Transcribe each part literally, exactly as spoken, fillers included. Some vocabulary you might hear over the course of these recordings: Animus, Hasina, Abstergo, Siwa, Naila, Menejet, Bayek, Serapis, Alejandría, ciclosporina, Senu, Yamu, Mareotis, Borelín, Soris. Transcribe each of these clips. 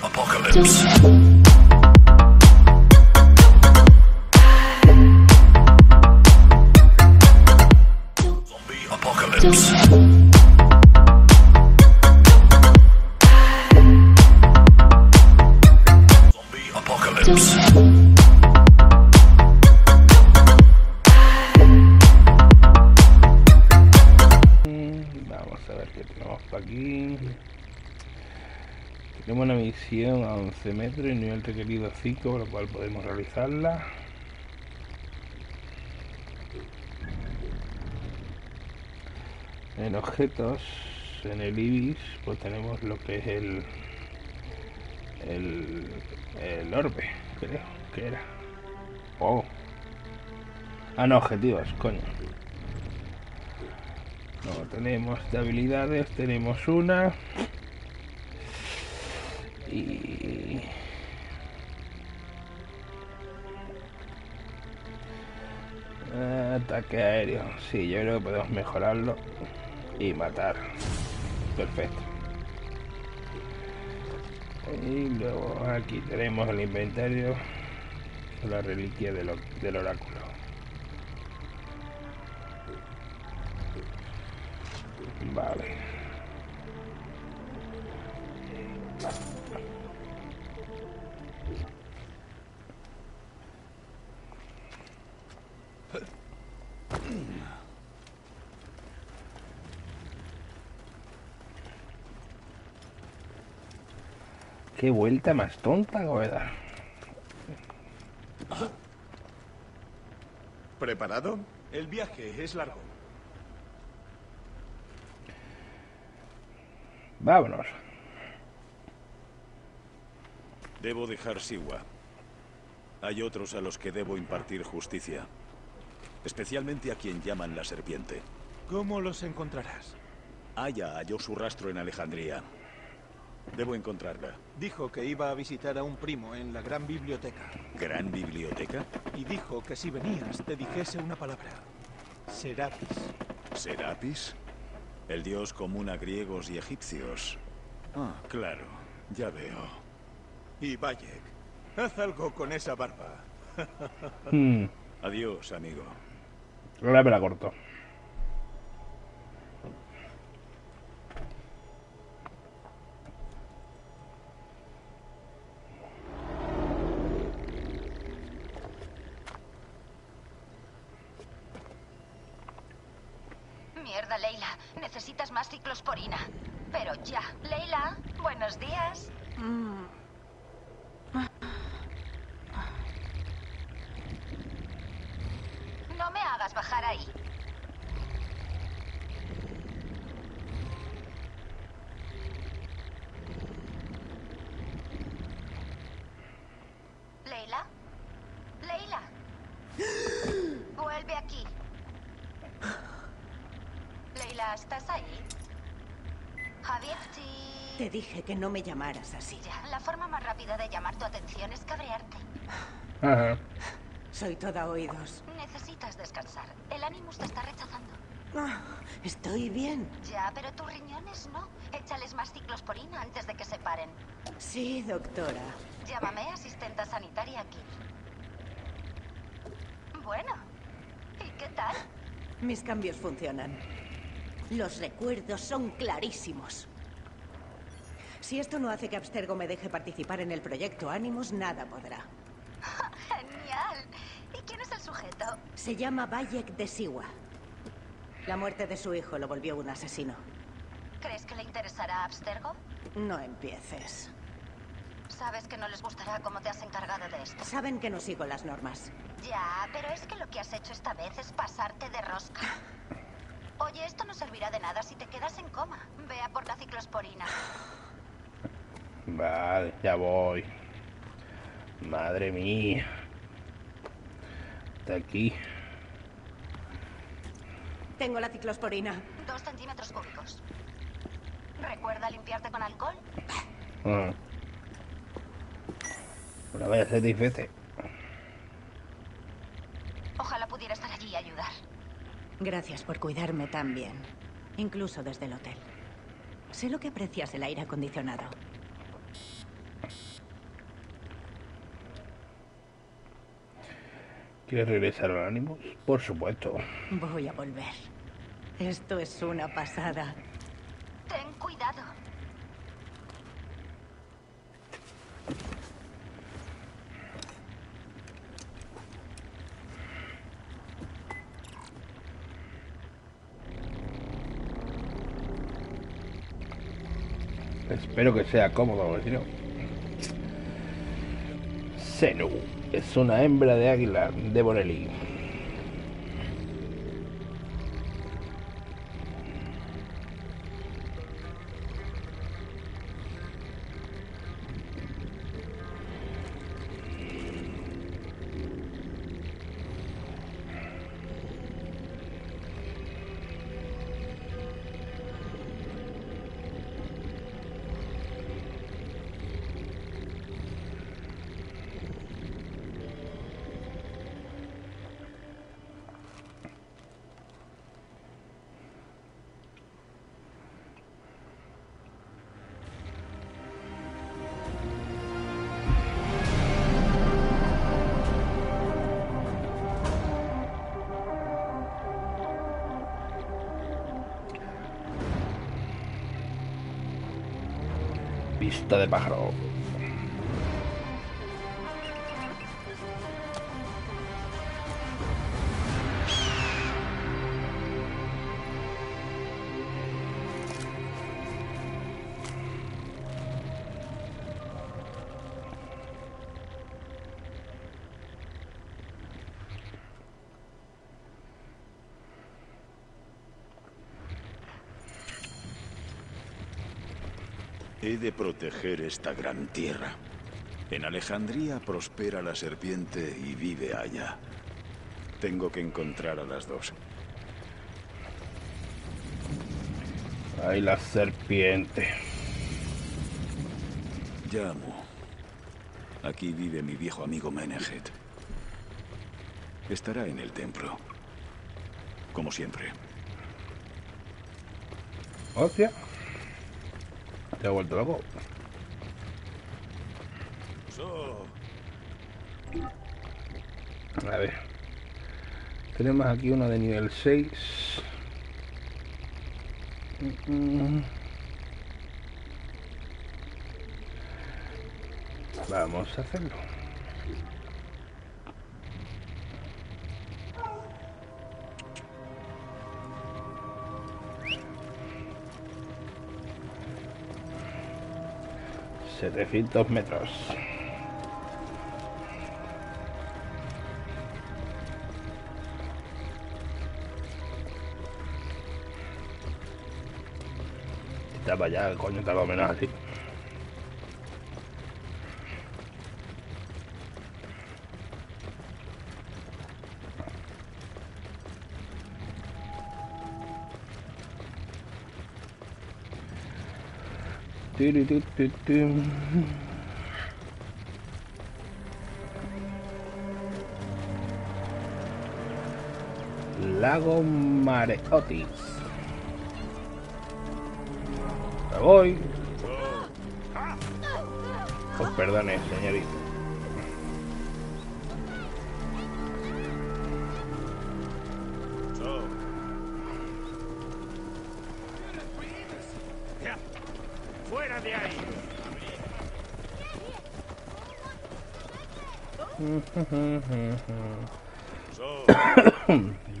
Apocalypse. Zombie apocalypse. Zombie apocalypse. Tenemos una misión a once metros y nivel requerido cinco, por lo cual podemos realizarla. En objetos, en el ibis, pues tenemos lo que es el el, el orbe, creo que era. Oh. Ah, no, objetivos, coño. No, tenemos de habilidades, tenemos una. Y ataque aéreo, sí, yo creo que podemos mejorarlo y matar. Perfecto. Y luego aquí tenemos el inventario, la reliquia del, del oráculo. Vale. Qué vuelta más tonta, ¿verdad? ¿Preparado? El viaje es largo. Vámonos. Debo dejar Siwa. Hay otros a los que debo impartir justicia. Especialmente a quien llaman la serpiente. ¿Cómo los encontrarás? Aya halló su rastro en Alejandría. Debo encontrarla. Dijo que iba a visitar a un primo en la gran biblioteca. ¿Gran biblioteca? Y dijo que si venías te dijese una palabra. Serapis. ¿Serapis? El dios común a griegos y egipcios. Ah, claro. Ya veo. Y Bayek, haz algo con esa barba. mm. Adiós, amigo. La me la corto. Leila, necesitas más ciclosporina. Pero ya. Leila, buenos días. Mm. No me hagas bajar ahí. Leila, Leila, vuelve aquí. Leila, ¿estás ahí? Javier, sí. Te dije que no me llamaras así. Ya, la forma más rápida de llamar tu atención es cabrearte. Ajá. Soy toda oídos. Necesitas descansar. El Animus te está rechazando. Ah, estoy bien. Ya, pero tus riñones no. Échales más ciclosporina antes de que se paren. Sí, doctora. Llámame asistenta sanitaria aquí. Bueno, ¿y qué tal? Mis cambios funcionan. Los recuerdos son clarísimos. Si esto no hace que Abstergo me deje participar en el proyecto Animus, nada podrá. ¡Genial! ¿Y quién es el sujeto? Se llama Bayek de Siwa. La muerte de su hijo lo volvió un asesino. ¿Crees que le interesará a Abstergo? No empieces. Sabes que no les gustará cómo te has encargado de esto. Saben que no sigo las normas. Ya, pero es que lo que has hecho esta vez es pasarte de rosca. Oye, esto no servirá de nada si te quedas en coma. Vea por la ciclosporina. Vale, ya voy. Madre mía. Está aquí. Tengo la ciclosporina. Dos centímetros cúbicos. ¿Recuerda limpiarte con alcohol? Ah. Bueno, vaya a ser difícil. Ojalá pudiera estar allí y ayudar. Gracias por cuidarme tan bien, incluso desde el hotel. Sé lo que aprecias el aire acondicionado. ¿Quieres regresar al Animus? Por supuesto. Voy a volver. Esto es una pasada. Ten cuidado. Espero que sea cómodo, porque si no... Senu es una hembra de águila de Borelín. Vista de pájaro. He de proteger esta gran tierra. En Alejandría prospera la serpiente y vive allá. Tengo que encontrar a las dos. Ay, la serpiente. Yamu. Aquí vive mi viejo amigo Menejet. Estará en el templo. Como siempre. Hostia. ¿Te ha vuelto loco? A ver. Tenemos aquí una de nivel seis. Vamos a hacerlo. setecientos metros. Estaba allá, coño, estaba menos así. Lago Mareotis. Me voy. Os perdone, señorita.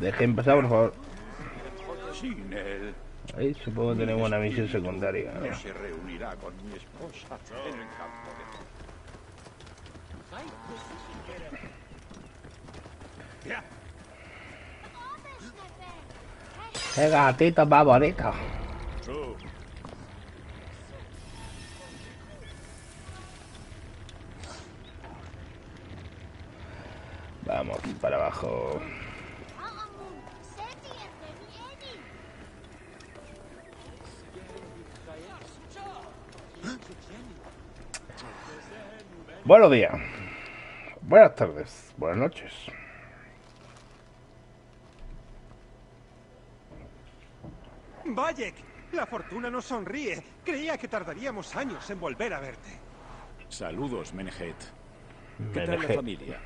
Dejen pasar, por favor. Ahí supongo que tenemos una misión secundaria, ¿no? Se reunirá con mi esposa en el campo de... ¡Qué gatito más bonito! Vamos para abajo. Buenos días, buenas tardes, buenas noches. Bayek, la fortuna nos sonríe. Creía que tardaríamos años en volver a verte. Saludos, Menejet. ¿Qué tal la familia?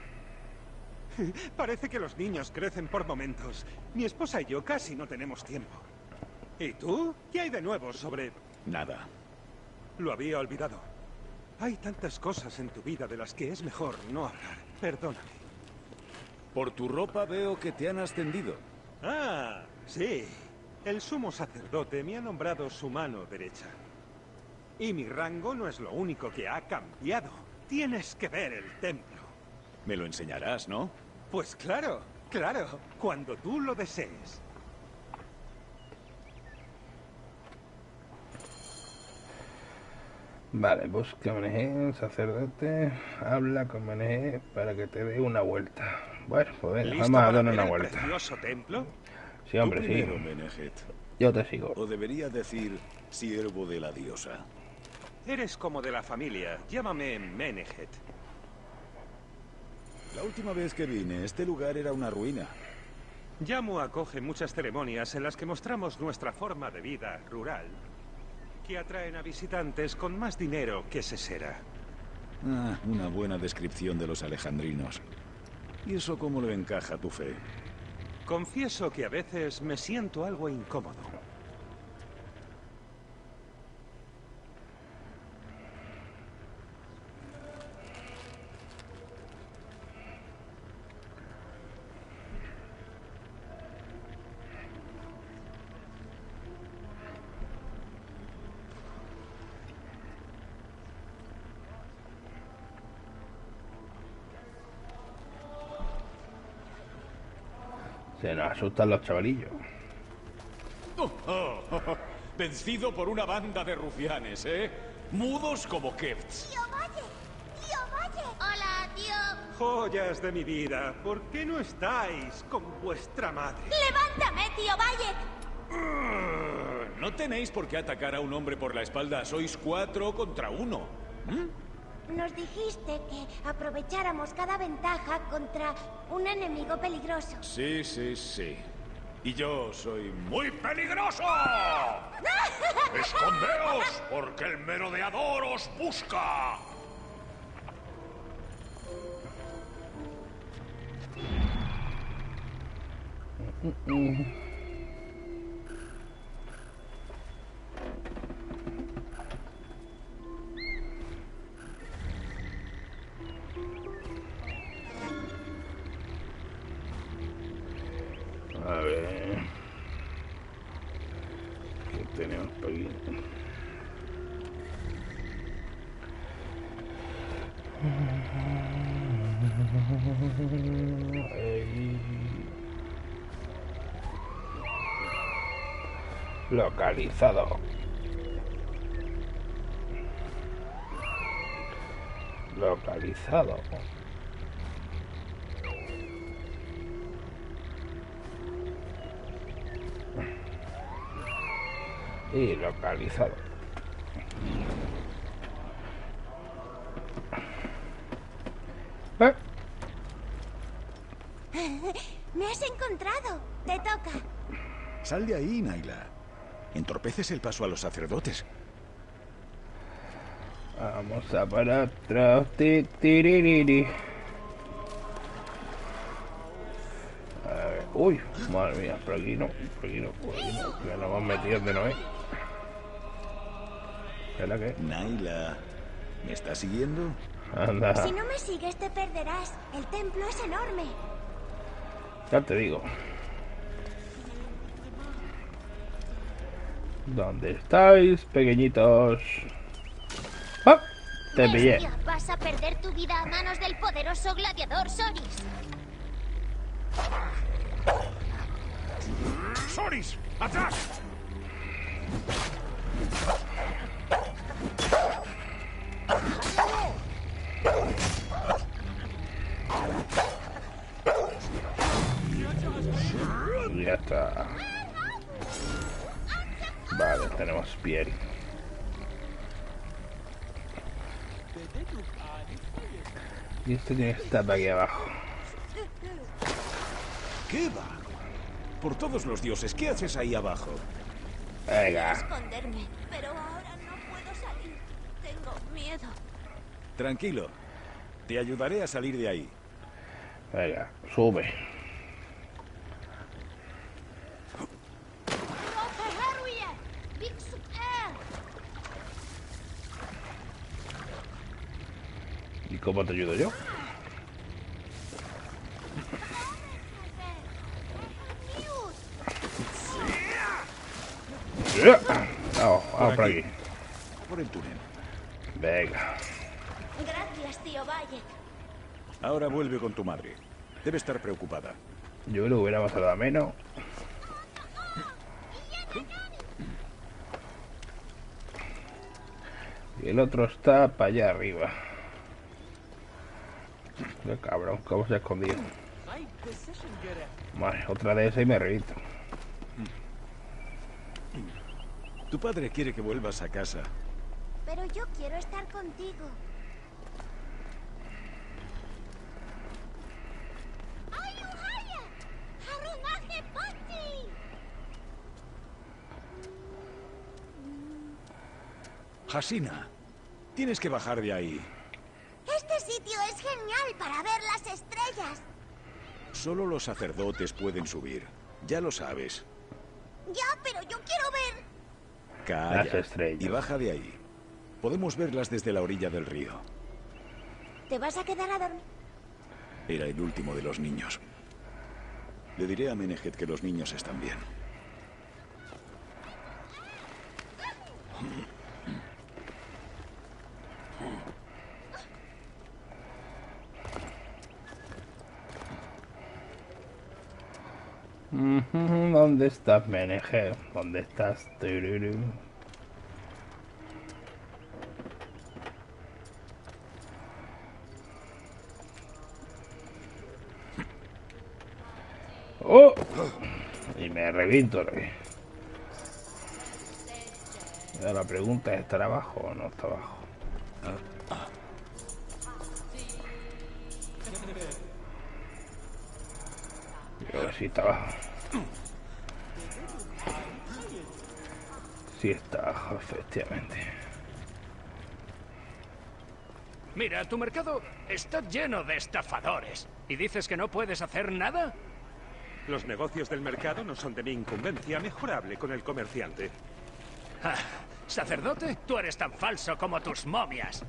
Parece que los niños crecen por momentos. Mi esposa y yo casi no tenemos tiempo. ¿Y tú? ¿Qué hay de nuevo sobre...? Nada. Lo había olvidado. Hay tantas cosas en tu vida de las que es mejor no hablar. Perdóname. Por tu ropa veo que te han ascendido. Ah, sí. El sumo sacerdote me ha nombrado su mano derecha. Y mi rango no es lo único que ha cambiado. Tienes que ver el templo. Me lo enseñarás, ¿no? Pues claro, claro, cuando tú lo desees. Vale, busca Menejet, sacerdote, habla con Menejet para que te dé una vuelta. Bueno, pues vamos a darle una vuelta. ¿Precioso templo? Sí, hombre, sí. Menejet. Yo te sigo. O debería decir siervo de la diosa. Eres como de la familia, llámame Menejet. La última vez que vine, este lugar era una ruina. Yamu acoge muchas ceremonias en las que mostramos nuestra forma de vida rural, que atraen a visitantes con más dinero que sesera. Ah, una buena descripción de los alejandrinos. ¿Y eso cómo le encaja tu fe? Confieso que a veces me siento algo incómodo. Se nos asustan los chavalillos. Oh, oh, oh, oh. Vencido por una banda de rufianes, ¿eh? Mudos como Kefts. ¡Tío Bayek! ¡Tío Bayek! ¡Hola, tío! Joyas de mi vida, ¿por qué no estáis con vuestra madre? ¡Levántame, tío Bayek! Uh, no tenéis por qué atacar a un hombre por la espalda. Sois cuatro contra uno. ¿Mm? Nos dijiste que aprovecháramos cada ventaja contra... un enemigo peligroso. Sí, sí, sí. Y yo soy muy peligroso. ¡Escondeos, porque el merodeador os busca! A ver... ¿qué tenemos por aquí? Localizado. Localizado. Y localizado. ¿Eh? Me has encontrado. Te toca. Sal de ahí, Naila. Entorpeces el paso a los sacerdotes. Vamos a para atrás. Tiririri. A ver. Uy, madre mía, por aquí no, por aquí no, por aquí no. Ya nos hemos metido donde no es. Que... Naila, ¿me estás siguiendo? Anda. Si no me sigues te perderás. El templo es enorme. Ya te digo. ¿Dónde estáis, pequeñitos? ¡Ah! Te pillé. Bestia, vas a perder tu vida a manos del poderoso gladiador Soris. Soris, atrás. Ya está. Vale, tenemos piel. Y esto tiene que estar aquí abajo. ¿Qué va? Por todos los dioses, ¿qué haces ahí abajo? Venga. Esconderme, pero ahora no puedo salir. Tengo miedo. Tranquilo. Te ayudaré a salir de ahí. Venga, sube. ¿Y cómo te ayudo yo? Vamos, vamos por aquí. Por el túnel. Venga. Gracias, tío Bayek. Ahora vuelve con tu madre. Debe estar preocupada. Yo lo hubiera pasado a menos. Y el otro está para allá arriba. Qué cabrón, cómo se ha escondido. Vale, otra de esas y me reviento. Tu padre quiere que vuelvas a casa. Pero yo quiero estar contigo. Hasina, tienes que bajar de ahí. Este sitio es genial para ver las estrellas. Solo los sacerdotes pueden subir, ya lo sabes. Ya, pero yo quiero ver... Calla las estrellas. Y baja de ahí. Podemos verlas desde la orilla del río. ¿Te vas a quedar a dormir? Era el último de los niños. Le diré a Menejet que los niños están bien. ¿Dónde estás, Menejet? ¿Dónde estás? Tururu. ¡Oh! Y me reviento. La pregunta es, ¿estará abajo o no está abajo? Yo sí está abajo. Sí está abajo, efectivamente. Mira, tu mercado está lleno de estafadores. ¿Y dices que no puedes hacer nada? Los negocios del mercado no son de mi incumbencia, mejorable con el comerciante. Ah, ¿sacerdote? Tú eres tan falso como tus momias.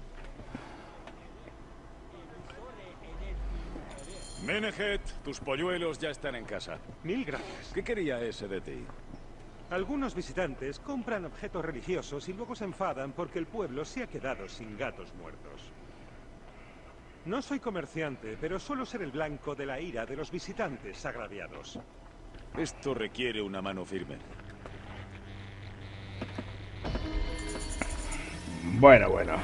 Menejet, tus polluelos ya están en casa. Mil gracias. ¿Qué quería ese de ti? Algunos visitantes compran objetos religiosos y luego se enfadan porque el pueblo se ha quedado sin gatos muertos. No soy comerciante, pero suelo ser el blanco de la ira de los visitantes agraviados. Esto requiere una mano firme. Bueno, bueno.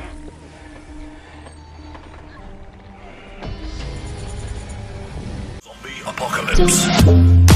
Zombie Apocalypse.